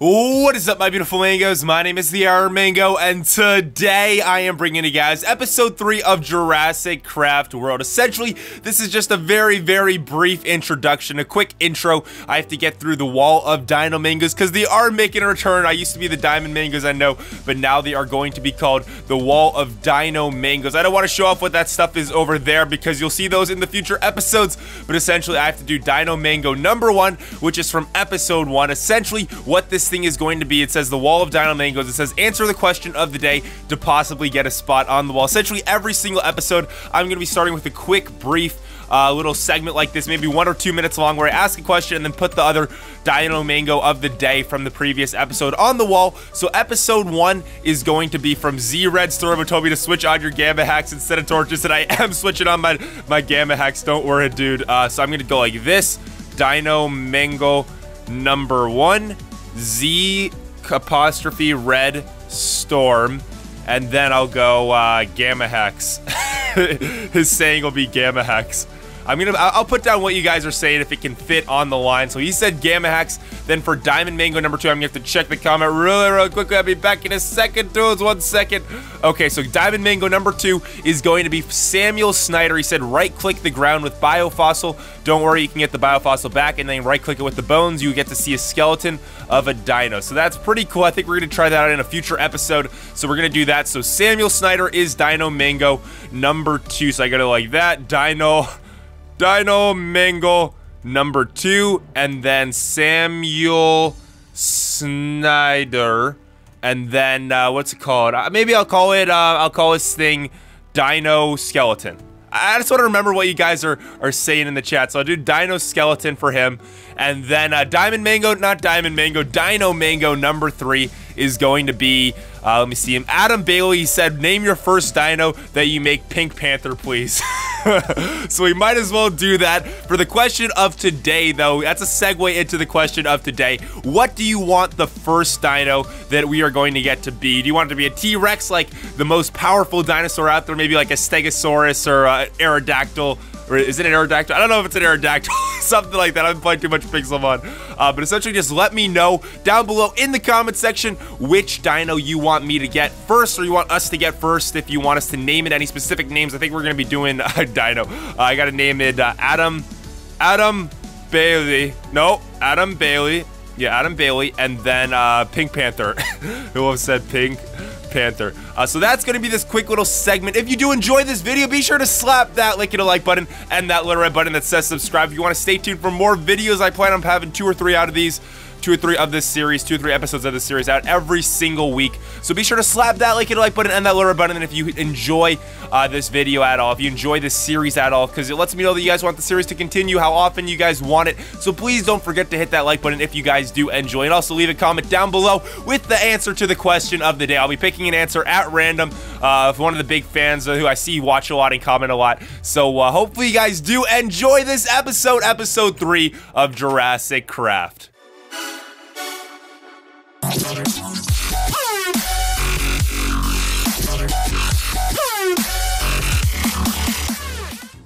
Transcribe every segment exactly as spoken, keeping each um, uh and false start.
What is up, my beautiful mangoes? My name is the Iron Mango, and today I am bringing you guys episode three of Jurassic Craft World. Essentially, this is just a very, very brief introduction, a quick intro. I have to get through the wall of Dino Mangoes, because they are making a return. I used to be the Diamond Mangoes, I know, but now they are going to be called the Wall of Dino Mangoes. I don't want to show off what that stuff is over there, because you'll see those in the future episodes, but essentially I have to do Dino Mango number one, which is from episode one. Essentially, what this thing is going to be, it says the Wall of Dino Mangoes. It says answer the question of the day to possibly get a spot on the wall. Essentially, every single episode I'm going to be starting with a quick brief uh, little segment like this, maybe one or two minutes long, where I ask a question and then put the other Dino Mango of the day from the previous episode on the wall. So episode one is going to be from Z Red Storm, who told me to switch on your gamma hacks instead of torches, and I am switching on my my gamma hacks, don't worry, dude. Uh, so I'm gonna go like this: Dino Mango number one, Z apostrophe Red Storm, and then I'll go uh, gamma hacks. His saying will be gamma hacks. I'm gonna, I'll put down what you guys are saying if it can fit on the line. So he said gamma hacks. Then for Diamond Mango number two, I'm gonna have to check the comment really, really quickly. I'll be back in a second, dudes. One second. Okay, so Diamond Mango number two is going to be Samuel Snyder. He said right-click the ground with biofossil. Don't worry, you can get the biofossil back, and then right-click it with the bones. You get to see a skeleton of a dino. So that's pretty cool. I think we're gonna try that out in a future episode. So we're gonna do that. So Samuel Snyder is Dino Mango number two. So I gotta like that. Dino. Dino Mango number two, and then Samuel Snyder, and then uh, what's it called? Uh, maybe I'll call it. Uh, I'll call this thing Dino Skeleton. I just want to remember what you guys are are saying in the chat, so I'll do Dino Skeleton for him, and then uh, Diamond Mango, not Diamond Mango, Dino Mango number three is going to be. Uh, let me see him. Adam Bailey, he said, name your first dino that you make Pink Panther, please. So we might as well do that. For the question of today, though, that's a segue into the question of today. What do you want the first dino that we are going to get to be? Do you want it to be a T Rex, like the most powerful dinosaur out there? Maybe like a Stegosaurus or an Aerodactyl. Or is it an Aerodactyl? I don't know if it's an Aerodactyl. Something like that. I've played too much Pixelmon. Uh, but essentially, just let me know down below in the comment section which dino you want me to get first, or you want us to get first. If you want us to name it any specific names, I think we're going to be doing a dino. Uh, I got to name it uh, Adam, Adam Bailey. No, Adam Bailey. Yeah, Adam Bailey. And then uh, Pink Panther. Who will have said Pink Panther. Uh, so that's going to be this quick little segment. If you do enjoy this video, be sure to slap that like and a like button and that little red button that says subscribe. If you want to stay tuned for more videos, I plan on having two or three out of these, two or three of this series, two or three episodes of this series out every single week. So be sure to slap that like and a like button and that little red button. And if you enjoy uh, this video at all, if you enjoy this series at all, because it lets me know that you guys want the series to continue, how often you guys want it. So please don't forget to hit that like button if you guys do enjoy. And also leave a comment down below with the answer to the question of the day. I'll be picking an answer at random uh, of one of the big fans who I see watch a lot and comment a lot. So uh, hopefully you guys do enjoy this episode, episode three of Jurassic Craft.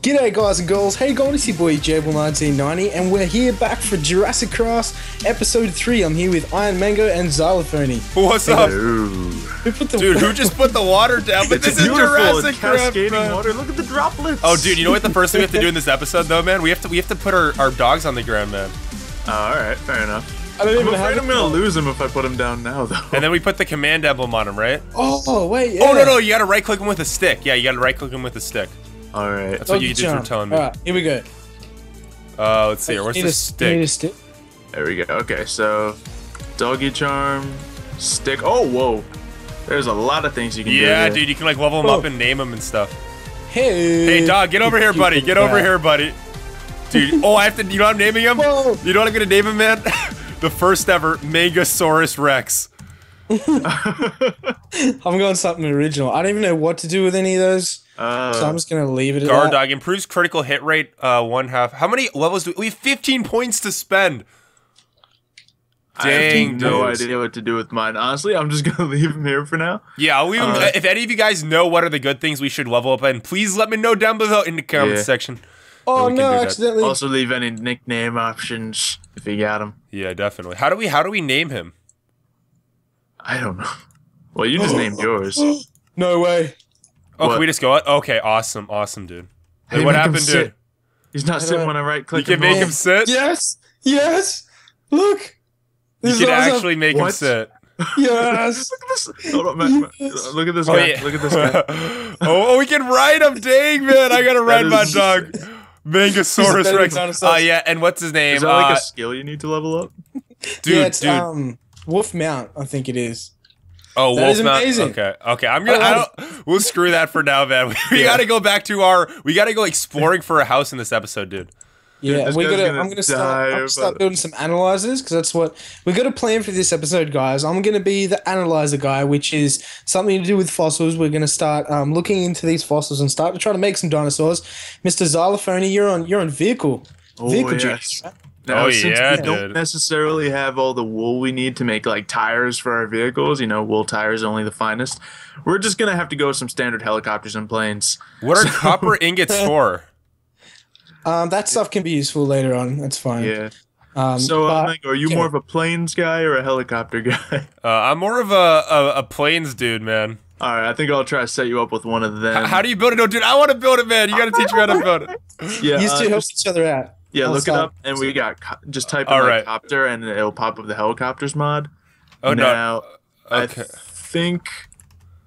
G'day guys and girls, hey guys, it's your boy Jaybull nineteen ninety, and we're here back for Jurassic Craft Episode three. I'm here with Iron Mango and Xylophony. What's hey, up? Who put the dude, who just put the water down? But this is Jurassic Craft, bro. Water. Look at the droplets. Oh dude, you know what the first thing we have to do in this episode though, man? We have to we have to put our, our dogs on the ground, man. Uh, Alright, fair enough. I don't even I'm afraid I'm gonna on. lose him if I put him down now, though. And then we put the command emblem on him, right? Oh, oh wait, yeah. Oh, no, no, you gotta right-click him with a stick. Yeah, you gotta right-click him with a stick. All right. That's oh, what you just were telling me. All right, here we go. Uh, let's see here. Where's the a, stick? Need a stick? There we go. Okay, so doggy charm, stick. Oh, whoa. There's a lot of things you can yeah, do. Yeah, dude, you can, like, level them oh. up and name them and stuff. Hey. Hey, dog, get over here, buddy. Get over here, buddy. Dude, oh, I have to, you know what I'm naming him? Whoa. You know what I'm gonna name him, man? The first ever Megasaurus Rex. I'm going something original. I don't even know what to do with any of those, uh, so I'm just going to leave it at guard that. Dog improves critical hit rate uh, one half. How many levels do we, we have? fifteen points to spend. Dang, I have no dudes. idea what to do with mine. Honestly, I'm just going to leave him here for now. Yeah, I'll leave him, uh, if any of you guys know what are the good things we should level up in, please let me know down below in the comment yeah. section. Oh no! Accidentally. Also, leave any nickname options if you got them. Yeah, definitely. How do we? How do we name him? I don't know. Well, you just named yours. No way. Oh, what? Can we just go? Okay, awesome, awesome, dude. Hey, hey, what happened, dude? He's not sitting when I right click. You can make him sit. Yes, yes. Look, you can actually make him sit. Yes. Look at this. Hold on, man. Yes. Look at this guy. Oh, yeah. Look at this guy. oh, oh, we can ride him. Dang, man. I gotta ride my dog. Megasaurus Rex. Oh, uh, yeah. And what's his name? Is that uh, like a skill you need to level up? Dude, yeah, it's, dude. Um, Wolf Mount, I think it is. Oh, that Wolf is Mount. Amazing. Okay, okay. I'm gonna. I don't, we'll screw that for now, man. We, we yeah. gotta go back to our. We gotta go exploring for a house in this episode, dude. Yeah, dude, we gotta. Gonna I'm gonna start. I'm gonna start building some analyzers because that's what we got a plan for this episode, guys. I'm gonna be the analyzer guy, which is something to do with fossils. We're gonna start um, looking into these fossils and start to try to make some dinosaurs. Mister Xylophony, you're on. You're on vehicle. Oh, vehicle yes. Juice, right? Now, oh, since yeah, we dude. don't necessarily have all the wool we need to make, like, tires for our vehicles, you know, wool tires, only the finest, we're just going to have to go with some standard helicopters and planes. What so, are copper ingots for? Um, that stuff can be useful later on. That's fine. Yeah. Um, so, but, um, are you yeah. more of a planes guy or a helicopter guy? Uh, I'm more of a, a, a planes dude, man. All right, I think I'll try to set you up with one of them. H how do you build it? No, dude, I want to build it, man. You got to teach me how to build it. Yeah, you two uh, help each other out. Yeah, I'll look stop. it up, and we got just type in helicopter, right. and it'll pop up the helicopters mod. Oh now, no! Okay. I think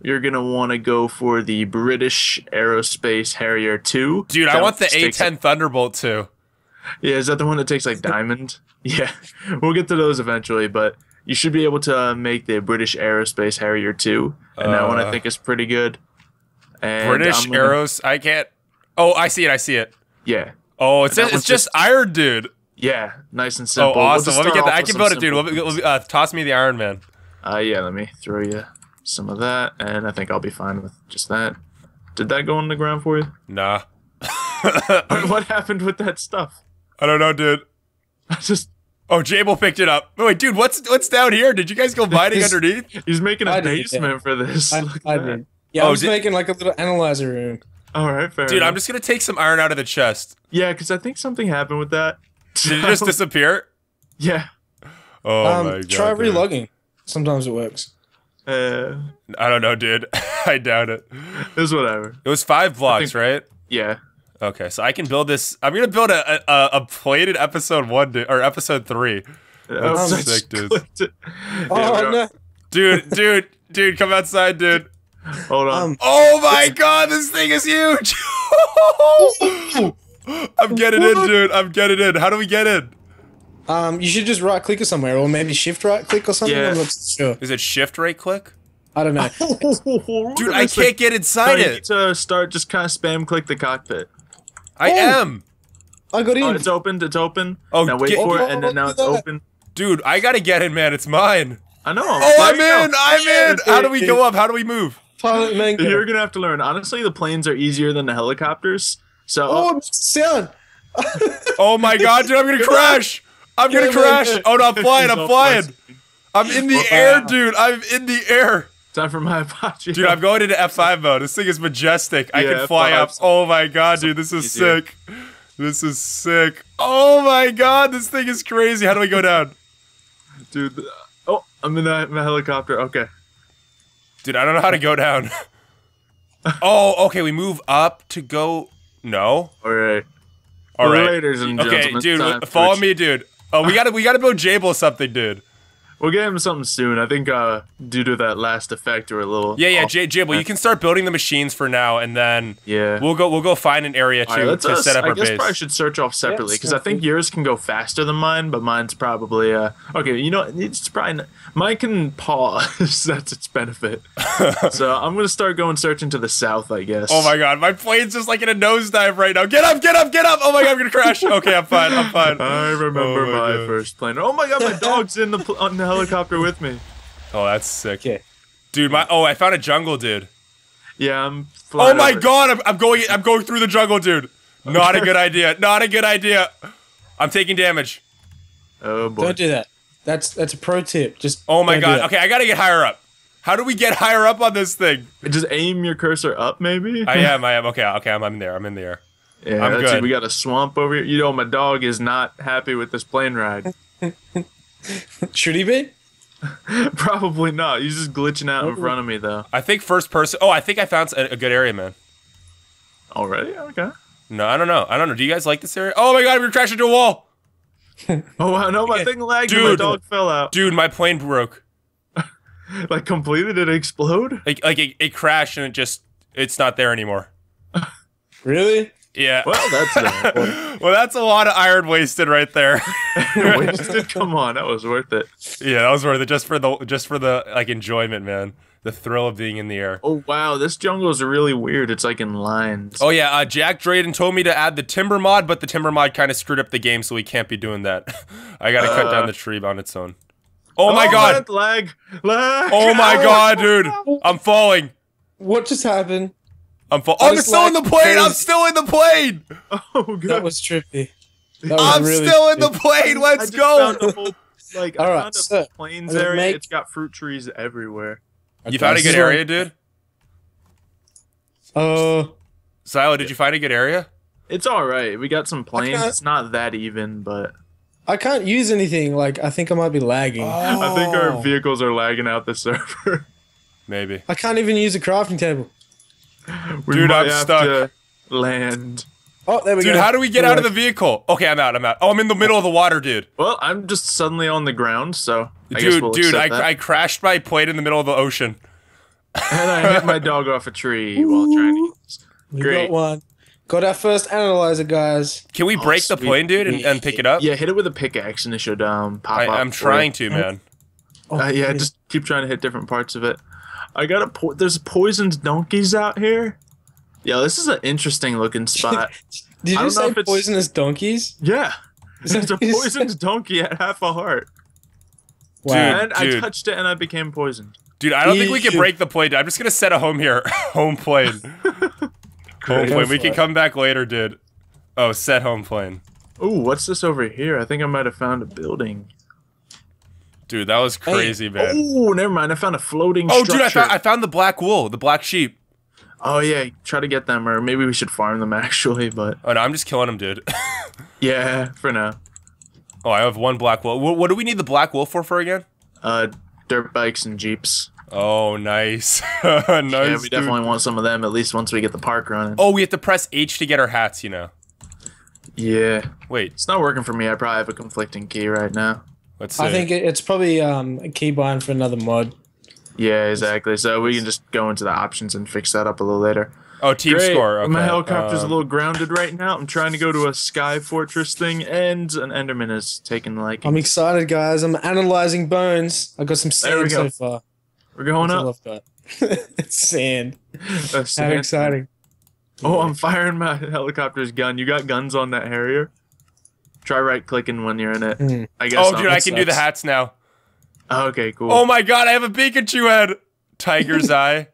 you're gonna want to go for the British Aerospace Harrier two. Dude, I want the A ten Thunderbolt two. Yeah, is that the one that takes like diamond? Yeah, we'll get to those eventually, but you should be able to make the British Aerospace Harrier two, and uh, that one I think is pretty good. And British Aeros, I can't. Oh, I see it! I see it! Yeah. Oh, it's, a, it's just, just iron, dude. Yeah, nice and simple. Oh, awesome. We'll let me get that. I can build it, dude. Let me, let me, uh, toss me the Iron Man. Uh, yeah, let me throw you some of that, and I think I'll be fine with just that. Did that go on the ground for you? Nah. What happened with that stuff? I don't know, dude. I just... Oh, Jaybull picked it up. Wait, dude, what's what's down here? Did you guys go mining underneath? He's making a I basement did. for this. I, I did. Yeah, oh, I was did... making like a little analyzer room. All right, fair Dude, enough. I'm just going to take some iron out of the chest. Yeah, because I think something happened with that. Did it just disappear? Yeah. Oh, um, my God. Try relogging. Sometimes it works. Uh, I don't know, dude. I doubt it. It was whatever. It was five blocks, think, right? Yeah. Okay, so I can build this. I'm going to build a, a, a plated episode one, dude, or episode three. That's um, sick, dude. It. Oh, yeah, no. Dude, dude, dude, come outside, dude. Hold on. Um, oh my God, this thing is huge! I'm getting what? in, dude. I'm getting in. How do we get in? Um, you should just right click or somewhere, or maybe shift right click or something. Yeah. I'm not sure. Is it shift right click? I don't know. Dude, I can't like, get inside no, it. You need to start just kind of spam click the cockpit. I oh, am. I got in. Oh, it's opened. It's open. Oh, now wait get, for oh, it, oh, and then now it's that. open. Dude, I gotta get in, man. It's mine. I know. Oh, I'm in. I'm in. How do we go up? How do we move? Pilot Mango. You're gonna have to learn. Honestly, the planes are easier than the helicopters. So oh, sound. Oh my God, dude! I'm gonna crash. I'm gonna crash. Oh no, I'm flying. I'm flying. I'm in the air, dude. I'm in the air. Time for my Apache. Dude, I'm going into F five mode. This thing is majestic. I can fly up. Oh my God, dude! This is sick. This is sick. Oh my God, this thing is crazy. How do I go down, dude? Oh, I'm in the helicopter. Okay. Dude, I don't know how to go down. Oh, okay, we move up to go... No? All right. All right. Ladies and okay, gentlemen, dude, follow me, dude. Oh, we gotta, we gotta build Jaybull something, dude. We'll get him something soon. I think uh, due to that last effect or a little... Yeah, yeah, Jaybull, you can start building the machines for now, and then yeah. we'll go We'll go find an area right, to, to us, set up I our base. I guess probably should search off separately, because yeah, I think yours can go faster than mine, but mine's probably... Uh, okay, you know, it's probably... Not, mine can pause. That's its benefit. So I'm going to start going searching to the south, I guess. Oh, my God. My plane's just like in a nosedive right now. Get up, get up, get up! Oh, my God, I'm going to crash. Okay, I'm fine, I'm fine. I remember oh my, my first plane. Oh, my God, my dog's in the... Pl on the helicopter with me. Oh, that's sick. Okay. Dude, my oh, I found a jungle, dude. Yeah, I'm Oh my over. God, I'm, I'm going I'm going through the jungle, dude. Not a good idea. Not a good idea. I'm taking damage. Oh boy. Don't do that. That's that's a pro tip. Just Oh my God. Okay, I got to get higher up. How do we get higher up on this thing? Just aim your cursor up maybe? I am. I am. Okay. Okay, I'm, I'm in there. I'm in there. Yeah, I'm that's good. It. We got a swamp over here. You know, my dog is not happy with this plane ride. Should he be? Probably not. He's just glitching out in front of me, though. I think first person... Oh, I think I found a, a good area, man. Already? Okay. No, I don't know. I don't know. Do you guys like this area? Oh, my God. We were crashed into a wall. Oh, wow. No, my thing lagged dude, and my dog fell out. Dude, my plane broke. Like, completely? Did it explode? Like, like it, it crashed, and it just... It's not there anymore. Really? Yeah. Well, that's a, well, that's a lot of iron wasted right there. Wasted? Come on, that was worth it. Yeah, that was worth it just for the just for the like enjoyment, man. The thrill of being in the air. Oh wow, this jungle is really weird. It's like in lines. Oh yeah, uh, Jack Drayden told me to add the timber mod, but the timber mod kind of screwed up the game, so we can't be doing that. I gotta uh, cut down the tree on its own. Oh, oh my God! Lag, lag. Oh my God, dude! I'm falling. What just happened? I'm, oh, I'm still like in the plane! Crazy. I'm still in the plane! Oh, God. That was trippy. That was I'm really still in trippy. the plane! Let's I go! Found a whole, like, All I right, found a so, plains area. Make... It's got fruit trees everywhere. Okay, you found a good area, dude? Uh, Silo, did you find a good area? It's alright. We got some plains. It's not that even, but... I can't use anything. Like, I think I might be lagging. Oh. I think our vehicles are lagging out the server. Maybe. I can't even use a crafting table. We Dude, I'm stuck. Land. Oh, there we dude, go. Dude, how do we get We're out like... of the vehicle? Okay, I'm out. I'm out. Oh, I'm in the middle of the water, dude. Well, I'm just suddenly on the ground, so. I dude, guess we'll dude, I, I crashed my plane in the middle of the ocean. And I hit my dog off a tree Ooh, while trying to eat this. Great. We got one. Got our first analyzer, guys. Can we oh, break sweet. the plane, dude, and, and pick it up? Yeah, hit it with a pickaxe and it should um pop I, up. I'm trying to, man. Oh, uh, yeah, just keep trying to hit different parts of it. I got a po there's poisoned donkeys out here. Yeah, this is an interesting looking spot. Did you say poisonous donkeys? Yeah, there's a poisoned donkey at half a heart. Wow. And dude. I touched it and I became poisoned. Dude, I don't think we can break the plane. I'm just gonna set a home here, home plane. Home plane. We can come back later, dude. Oh, set home plane. Ooh, what's this over here? I think I might have found a building. Dude, that was crazy, hey. man. Oh, never mind. I found a floating oh, structure. Oh, dude, I found, I found the black wool, the black sheep. Oh, yeah. Try to get them, or maybe we should farm them, actually, but... Oh, no, I'm just killing them, dude. Yeah, for now. Oh, I have one black wool. What, what do we need the black wool for, for again? Uh, dirt bikes and jeeps. Oh, nice. Nice, yeah, we dude. definitely want some of them, at least once we get the park running. Oh, we have to press H to get our hats, you know. Yeah. Wait. It's not working for me. I probably have a conflicting key right now. Let's see. I think it's probably um, a keybind for another mod. Yeah, exactly. So we can just go into the options and fix that up a little later. Oh, team Great. score. Okay. My helicopter's um, a little grounded right now. I'm trying to go to a sky fortress thing, and an Enderman is taking like. I'm excited, guys. I'm analyzing bones. I got some sand go. so far. We're going That's up. It's sand. That's sand. How exciting! Oh, I'm firing my helicopter's gun. You got guns on that Harrier? Try right-clicking when you're in it. Mm. I guess. Oh, not. dude, I can sucks. do the hats now. Oh, okay, cool. Oh my God, I have a Pikachu head. Tiger's eye.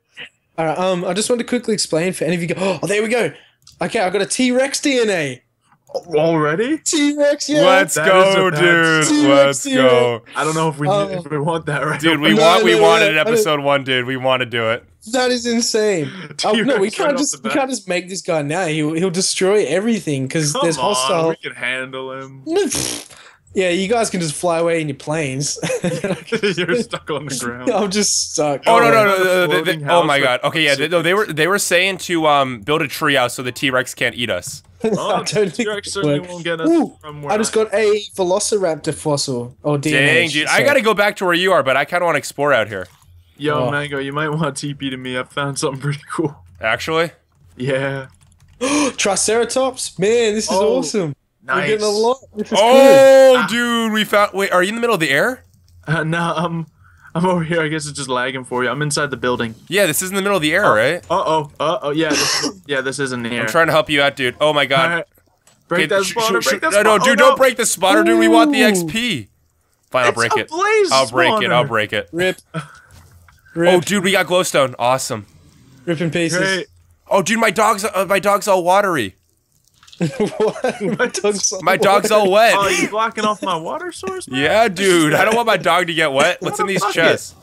All right. Um, I just want to quickly explain for any of you. Go oh, there we go. Okay, I got a T Rex D N A. Already? T Rex. Yeah. Let's that go, dude. T Rex Let's D N A. go. I don't know if we um, if we want that right. Dude, we no, want no, we no, want no, it in episode one, dude. We want to do it. That is insane. Oh, no, we can't right just we can't just make this guy now. He'll he'll destroy everything because there's hostile. On, we can handle him. Yeah, you guys can just fly away in your planes. You're stuck on the ground. I'm just stuck. Oh, oh no no no! no they, they, oh my God. Okay, yeah. They, no, they were they were saying to um build a treehouse so the T Rex can't eat us. Oh, the T Rex certainly won't get us Ooh, from where I just got a Velociraptor fossil or D N A. Dang, dude! So. I gotta go back to where you are, but I kind of want to explore out here. Yo, oh. Mango, you might want to T P to me. I found something pretty cool. Actually? Yeah. Triceratops? Man, this is oh, awesome. Nice. We're getting a lot. This is oh, cool. dude, we found... Wait, are you in the middle of the air? Uh, no, I'm, I'm over here. I guess it's just lagging for you. I'm inside the building. Yeah, this is in the middle of the air, oh. right? Uh-oh. Uh-oh. Yeah, this is, yeah, this is in the air. I'm trying to help you out, dude. Oh, my God. Right. Break, that spotter, break that spotter. No, no, dude, oh, no. don't break the spotter, dude. We want the X P. Fine, I'll break it. I'll break it. I'll break it. Rip. Rip. Oh, dude, we got glowstone. Awesome. Rip in pieces. Great. Oh, dude, my dog's uh, my dog's all watery. What? My dog's all, my dog's all wet. Oh, you blocking off my water source? Man? Yeah, dude. I don't want my dog to get wet. What's in these chests?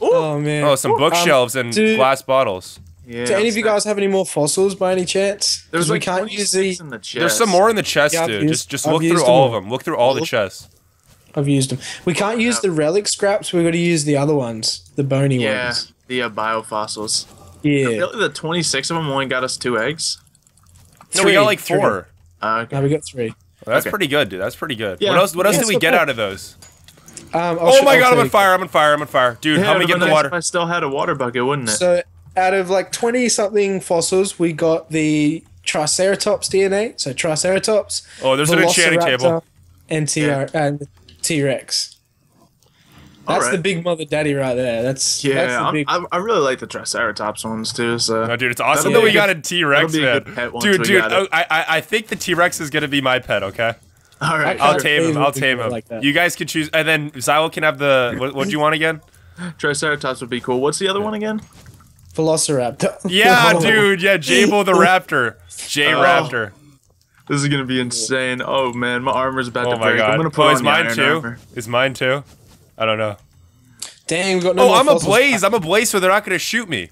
Oh man. Oh, some bookshelves um, and dude, glass bottles. Yeah. Do any of you guys have any more fossils by any chance? There's like we can't use the, in the chest. There's some more in the chest, yeah, dude. Used, just just I've look through all of them. Look through all the chests. I've used them. We can't use yep. the relic scraps. We've got to use the other ones, the bony yeah, ones. Yeah, the uh, biofossils. Yeah. Really, the twenty-six of them only got us two eggs. Three. No, we got like four. Uh, okay. No, we got three. Well, that's okay. pretty good, dude. That's pretty good. Yeah. What else? What else yeah, did we get out of those? Um, oh my god! I'm on fire! I'm on fire! I'm on fire, dude. Yeah, help me get the water. If I still had a water bucket, wouldn't it? So, out of like twenty something fossils, we got the Triceratops D N A. So Triceratops. Oh, there's an enchanting table. And T yeah. and T Rex. That's right. The big mother daddy right there. That's yeah. That's the big I, I really like the Triceratops ones too. So, no, dude, it's awesome yeah. that we got a T Rex, man. Dude, dude, oh, I I think the T Rex is gonna be my pet. Okay. All right, I'll tame him. I'll tame him. Like you guys can choose, and then Xylo can have the. What, what do you want again? Triceratops would be cool. What's the other one again? Velociraptor. Yeah, dude. Yeah, Jaybull the Raptor. J Raptor. Oh, this is gonna be insane. Oh man, my armor's about oh to break. God. I'm gonna put oh, on is mine iron too? Armor. Is mine too? I don't know. Dang, we got no. Oh, I'm ablaze. I'm ablaze, so they're not gonna shoot me.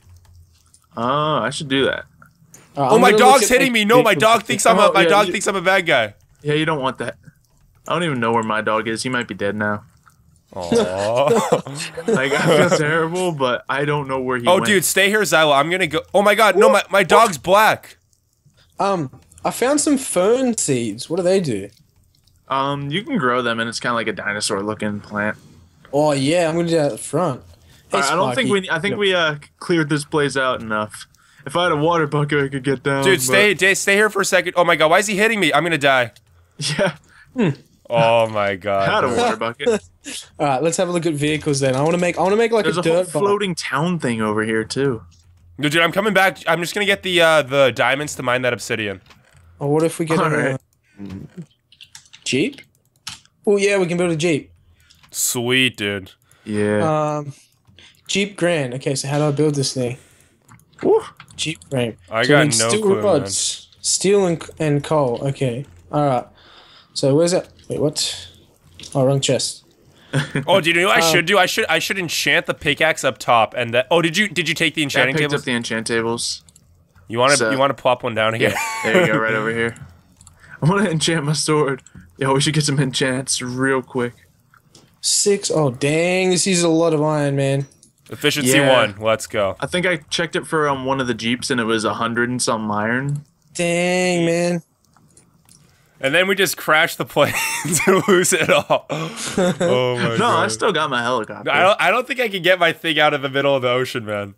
Oh, I should do that. Uh, oh, my dog's hitting me. No, my dog thinks I'm a. My dog thinks I'm a bad guy. Yeah, you don't want that. I don't even know where my dog is. He might be dead now. Aww. Like, I feel terrible, but I don't know where he oh, went. Oh, dude, stay here, Xylo. I'm gonna go... Oh, my God. What? No, my, my dog's what? black. Um, I found some fern seeds. What do they do? Um, you can grow them, and it's kind of like a dinosaur-looking plant. Oh, yeah. I'm gonna do that at the front. Hey, right, I don't think we... I think we, uh, cleared this place out enough. If I had a water bucket, I could get down. Dude, stay, but... stay here for a second. Oh, my God. Why is he hitting me? I'm gonna die. Yeah. Hmm. Oh my God! Had a water bucket. All right, let's have a look at vehicles then. I want to make, I want to make like There's a, a dirt whole floating bike. town thing over here too. No, dude, I'm coming back. I'm just gonna get the uh, the diamonds to mine that obsidian. Oh, what if we get All a right. jeep? Oh yeah, we can build a jeep. Sweet, dude. Yeah. Um, Jeep Grand. Okay, so how do I build this thing? Woo. Jeep Grand. I so got no steel clue, rods, man. Steel and and coal. Okay. All right. So where's that? Wait, what? Oh, wrong chest. Oh, do you know what I um, should do? I should I should enchant the pickaxe up top, and that. Oh, did you did you take the enchanting tables? Yeah, I picked tables? up the enchant tables. You want to so, you want to plop one down here? Yeah, there you go, right over here. I want to enchant my sword. Yo, we should get some enchants real quick. Six. Oh, dang! This uses a lot of iron, man. Efficiency yeah. one. Let's go. I think I checked it for um one of the jeeps, and it was a hundred and some iron. Dang, man. And then we just crash the plane to lose it all. Oh my no, God. I still got my helicopter. I don't, I don't think I can get my thing out of the middle of the ocean, man.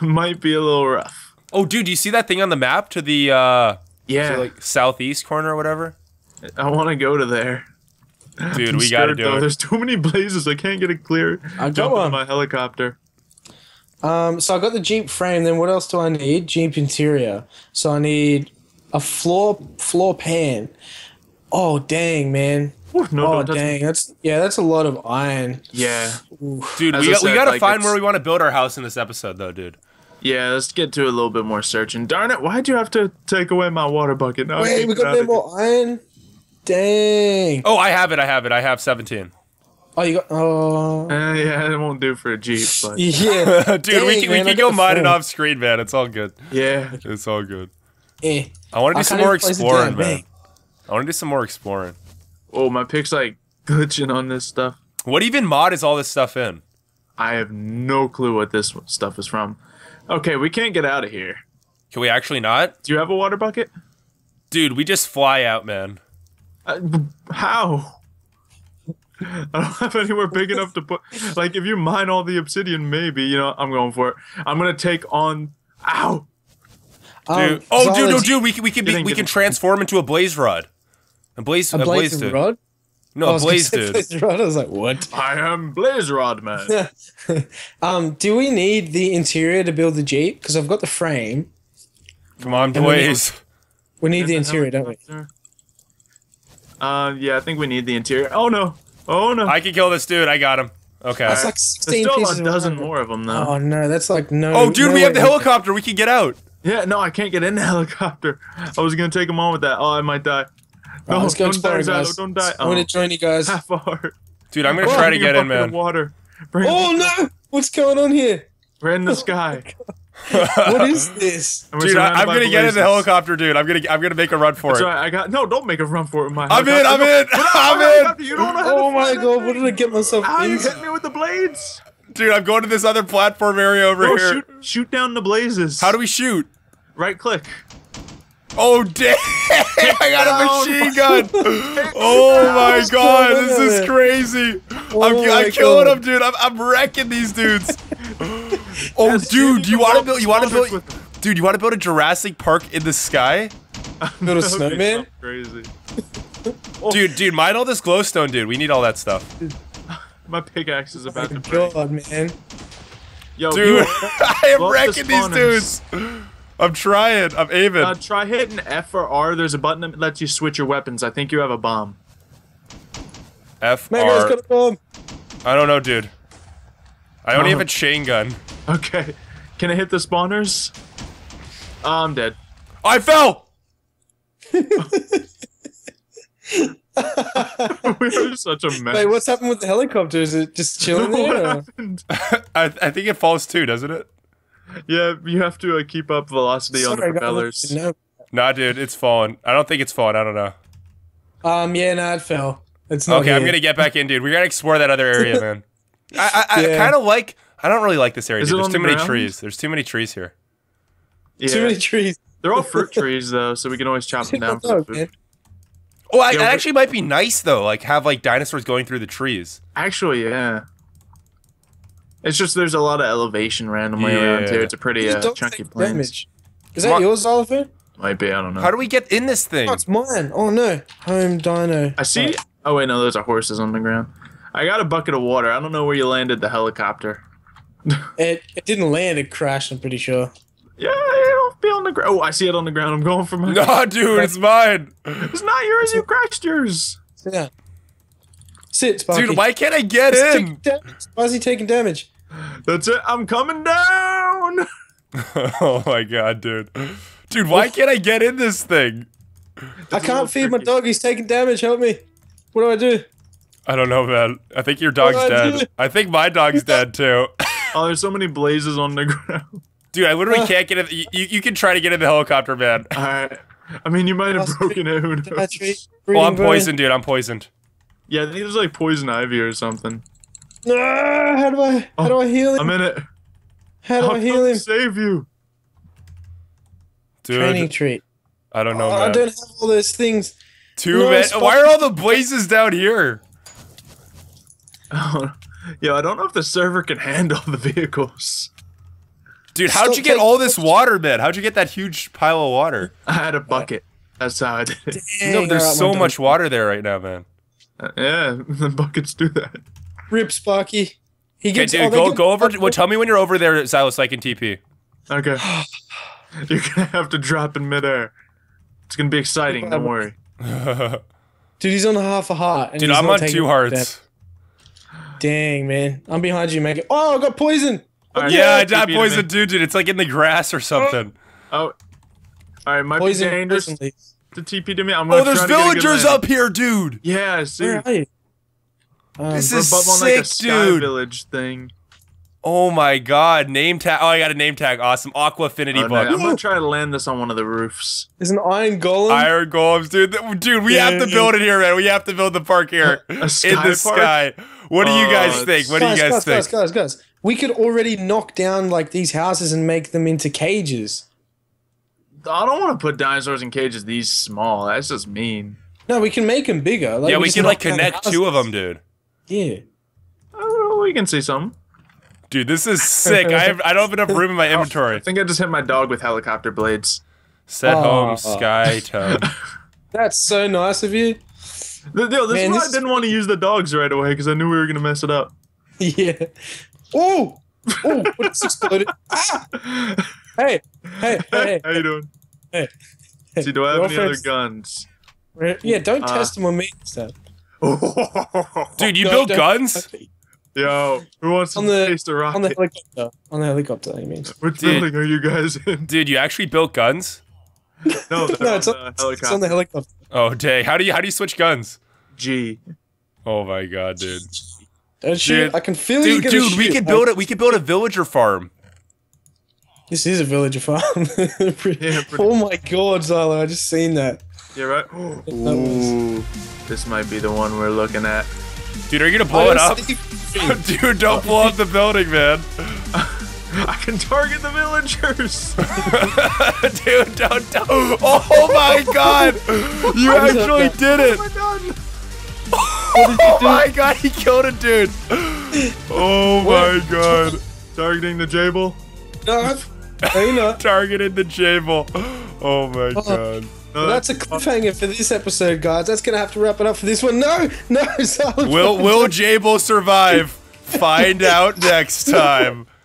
Might be a little rough. Oh, dude, do you see that thing on the map to the uh, yeah. to like southeast corner or whatever? I want to go to there. Dude, I'm we got to do though. it. There's too many blazes. I can't get it clear. I'm jumping on my helicopter. Um, so I got the Jeep frame. Then what else do I need? Jeep interior. So I need... A floor floor pan. Oh dang, man. Ooh, no, oh no, dang, that's yeah, that's a lot of iron. Yeah, Ooh. dude, As we got, said, we gotta like, find it's... where we want to build our house in this episode, though, dude. Yeah, let's get to a little bit more searching. Darn it, why'd you have to take away my water bucket? No, Wait, we got no more iron. Dang. Oh, I have it. I have it. I have seventeen. Oh, you got. Oh. Uh, yeah, it won't do for a Jeep. But. Yeah, dude, dang, we can man, we can go mine it off screen, man. It's all good. Yeah, it's all good. Eh. I want to do some more exploring, man. I want to do some more exploring. Oh, my pick's like glitching on this stuff. What even mod is all this stuff in? I have no clue what this stuff is from. Okay, we can't get out of here. Can we actually not? Do you have a water bucket? Dude, we just fly out, man. Uh, how? I don't have anywhere big enough to put... Like, if you mine all the obsidian, maybe, you know, I'm going for it. I'm going to take on... Ow! Dude. Um, oh, dude, no, dude, we can we can be, we can transform into a blaze rod, a blaze, a blaze, a blaze rod. No, oh, a blaze dude. Blaze rod. I was like, what? I am blaze rod man. um, do we need the interior to build the Jeep? Because I've got the frame. Come on, boys. We need, we need the interior, don't we? Uh, yeah, I think we need the interior. Oh no, oh no. I can kill this dude. I got him. Okay. That's like sixteen There's still pieces. A dozen more of them though. Oh no, that's like no. Oh, dude, no we have the helicopter. We can get out. Yeah, no, I can't get in the helicopter. I was going to take him on with that. Oh, I might die. No, right, let's go don't, die, guys. don't die, I'm oh. going to join you guys. Half heart. Dude, I'm going to oh, try I'm to get in, man. Water. Oh, no! What's going on here? We're in the sky. What is this? Dude, I, I'm gonna get in the helicopter, dude. I'm gonna I'm gonna make a run for That's it. Right, I got no. Don't make a run for it. My I'm in. I'm in. I'm in. You don't know how oh my god! Thing. What did I get myself? How you hit me with the blades? Dude, I'm going to this other platform area over Bro, here. Shoot, shoot down the blazes. How do we shoot? Right click. Oh damn! I got a machine gun. Oh my god, this is crazy. Oh I'm, I'm killing god. them, dude. I'm, I'm wrecking these dudes. Oh, yes, dude, you want to build? You want to build? Dude, you want to build a Jurassic Park in the sky? Build a snowman? Crazy. Dude, dude, mine all this glowstone, dude. We need all that stuff. My pickaxe is about oh to break. God, man. Yo, dude, I am wrecking the these dudes. I'm trying. I'm aiming. Uh, try hitting F or R. There's a button that lets you switch your weapons. I think you have a bomb. F man, R. Got a bomb. I don't know, dude. I only oh. have a chain gun. Okay. Can I hit the spawners? Oh, I'm dead. I fell! We are such a mess. Wait, what's happened with the helicopter? Is it just chilling there? I, th I think it falls too, doesn't it? Yeah, you have to uh, keep up velocity Sorry, on the propellers. No. Nah, dude, it's falling. I don't think it's falling. I don't know. Um, yeah, nah, it fell. It's not Okay, here. I'm gonna get back in, dude. We gotta explore that other area, man. I, I, yeah. I kind of like... I don't really like this area, dude. There's too many trees. There's too many trees here. Yeah. Too many trees. They're all fruit trees, though, so we can always chop them down for food. Oh, I, yeah, that actually might be nice, though. Like, have, like, dinosaurs going through the trees. Actually, yeah. It's just there's a lot of elevation randomly yeah. around here. It's a pretty uh, chunky plains. Damage. Is that Mar yours, Oliver? Might be, I don't know. How do we get in this thing? Oh, it's mine. Oh, no. Home dino. I see... Oh, wait, no, those are horses on the ground. I got a bucket of water. I don't know where you landed the helicopter. it it didn't land. It crashed. I'm pretty sure. Yeah, it'll be on the ground. Oh, I see it on the ground. I'm going for mine. No, dude, it's mine. It's not yours. You crashed yours. Yeah. Sit, Sparky. Dude, why can't I get He's in? Why is he taking damage? That's it. I'm coming down. Oh my god, dude. Dude, why can't I get in this thing? This I can't feed tricky. my dog. He's taking damage. Help me. What do I do? I don't know, man. I think your dog's oh, dead. Dude. I think my dog's dead, too. Oh, there's so many blazes on the ground. Dude, I literally can't get in. The, you, you can try to get in the helicopter, man. All right. I mean, you might have broken it. Who knows? Well, I'm poisoned, dude. I'm poisoned. Yeah, I think there's like poison ivy or something. No, ah, how do I, how do I heal him? I'm in it. How do I'll I heal him? Save you. Dude. Training treat. I don't know, oh, man. I don't have all those things. Too no, bad. Why are all the blazes down here? Oh, yo, I don't know if the server can handle the vehicles. Dude, how'd Stop you get all this water, man? How'd you get that huge pile of water? I had a bucket. That's how I did it. Dang, no, there's so much done. water there right now, man. Uh, yeah, the buckets do that. Rip, Sparky. He gets, okay, dude, oh, go, go over. Well, tell me when you're over there, Silas, I can T P. Okay. You're going to have to drop in midair. It's going to be exciting, don't worry. Dude, he's on half a heart. And dude, I'm on two hearts. Dang, man. I'm behind you, Megan. Oh, I got poisoned. Right, yeah, I got poisoned, dude, dude. It's like in the grass or something. Oh. oh. Alright, my poison dangerous to T P to me. I'm gonna Oh, there's villagers up here, dude. Yeah, I see. Where are you? Um, this is above sick, on, like, a sky dude. village thing. Oh my god. Name tag. Oh, I got a name tag. Awesome. Aqua Affinity oh, Bug. No, I'm going to try to land this on one of the roofs. There's an iron golem. Iron golems, dude. Dude, we yeah, have to build it here, man. We have to build the park here. A sky in the park? sky. What do uh, you guys think? What guys, do you guys, guys think? Guys, guys, guys. We could already knock down, like, these houses and make them into cages. I don't want to put dinosaurs in cages these small. That's just mean. No, we can make them bigger. Like, yeah, we, we can, like, connect two of them, dude. Yeah. Oh, we can see some. Dude, this is sick. I have, I don't have enough room in my inventory. I think I just hit my dog with helicopter blades. Set oh. home, Sky Tone. That's so nice of you. Yo, this Man, is why this I didn't want to use the dogs right away, because I knew we were going to mess it up. Yeah. Oh! Oh, what's exploded? Ah! Hey, hey, hey, hey. How you doing? Hey. hey. See, do I have We're any other guns? Yeah, don't uh. test them on me. So. Dude, you no, build guns? Yo, who wants to taste a rocket? On the helicopter. On the helicopter, I mean. Which dude, building are you guys in? Dude, you actually built guns? No, no, it's on, it's on the helicopter. Oh, dang. How do you how do you switch guns? G. Oh my god, dude. Don't shoot. Dude, I can feel dude, you. Dude, dude, shoot. we could build it. We could build a villager farm. This is a villager farm. Yeah, oh my god, Zylo, I just seen that. Yeah, right? That Ooh, this might be the one we're looking at. Dude, are you gonna blow I it up? Dude, don't blow up the building, man. I can target the villagers. Dude, don't, don't. Oh my god. You actually did it. Oh my god. Oh my god, he killed a dude. Oh my god. Targeting the Jaybull? No, I'm not. Targeted the Jaybull. Oh my oh. god. Well, that's a cliffhanger for this episode, guys. That's gonna have to wrap it up for this one. No, no, Will Will Jaybull survive? Find out next time.